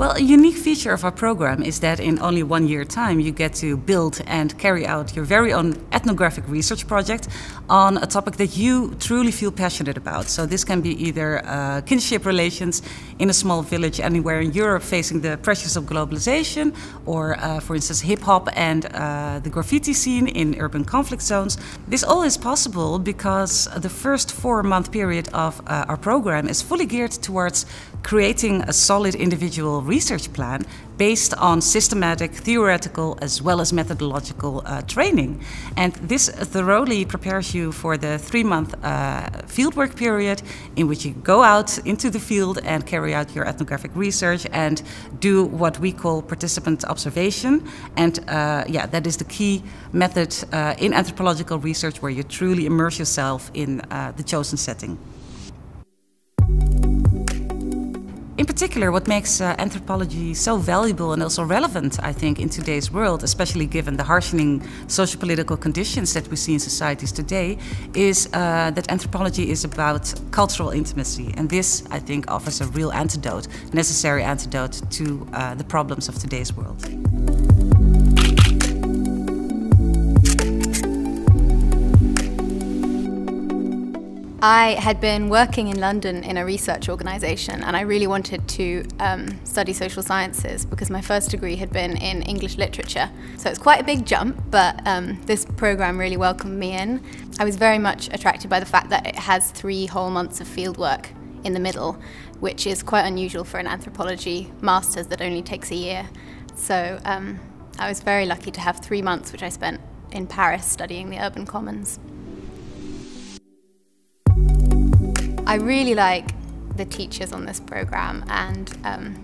Well, a unique feature of our program is that in only 1 year time you get to build and carry out your very own ethnographic research project on a topic that you truly feel passionate about. So this can be either kinship relations in a small village anywhere in Europe facing the pressures of globalization, or for instance hip-hop and the graffiti scene in urban conflict zones. This all is possible because the first 4-month period of our program is fully geared towards creating a solid individual research plan based on systematic, theoretical, as well as methodological training. And this thoroughly prepares you for the 3-month fieldwork period, in which you go out into the field and carry out your ethnographic research and do what we call participant observation. And yeah, that is the key method in anthropological research, where you truly immerse yourself in the chosen setting. In particular, what makes anthropology so valuable and also relevant, I think, in today's world, especially given the harshening socio-political conditions that we see in societies today, is that anthropology is about cultural intimacy. And this, I think, offers a real antidote, necessary antidote to the problems of today's world. I had been working in London in a research organisation, and I really wanted to study social sciences because my first degree had been in English literature. So it's quite a big jump, but this programme really welcomed me in. I was very much attracted by the fact that it has 3 whole months of fieldwork in the middle, which is quite unusual for an anthropology master's that only takes a year. So I was very lucky to have 3 months, which I spent in Paris studying the urban commons. I really like the teachers on this programme and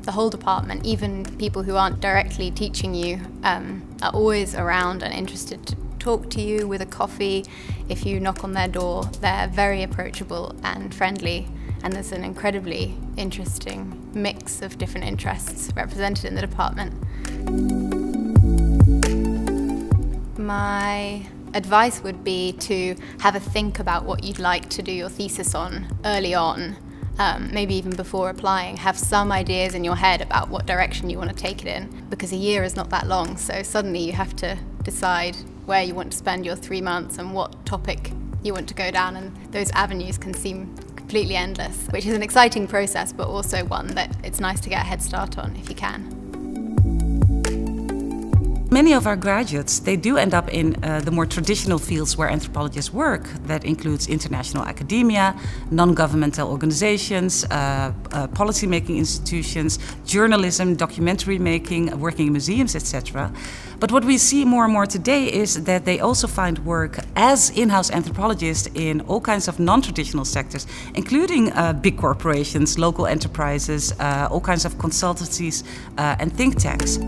the whole department. Even people who aren't directly teaching you are always around and interested to talk to you with a coffee. If you knock on their door, they're very approachable and friendly, and there's an incredibly interesting mix of different interests represented in the department. My advice would be to have a think about what you'd like to do your thesis on early on, maybe even before applying. Have some ideas in your head about what direction you want to take it in, because a year is not that long, so suddenly you have to decide where you want to spend your 3 months and what topic you want to go down, and those avenues can seem completely endless, which is an exciting process, but also one that it's nice to get a head start on if you can. Many of our graduates, they do end up in the more traditional fields where anthropologists work. That includes international academia, non-governmental organizations, policy-making institutions, journalism, documentary making, working in museums, etc. But what we see more and more today is that they also find work as in-house anthropologists in all kinds of non-traditional sectors, including big corporations, local enterprises, all kinds of consultancies and think tanks.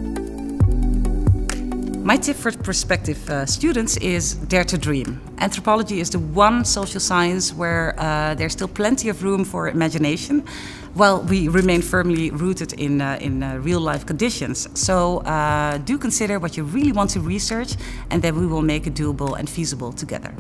My tip for prospective students is dare to dream. Anthropology is the one social science where there's still plenty of room for imagination, while we remain firmly rooted in real-life conditions. So do consider what you really want to research, and then we will make it doable and feasible together.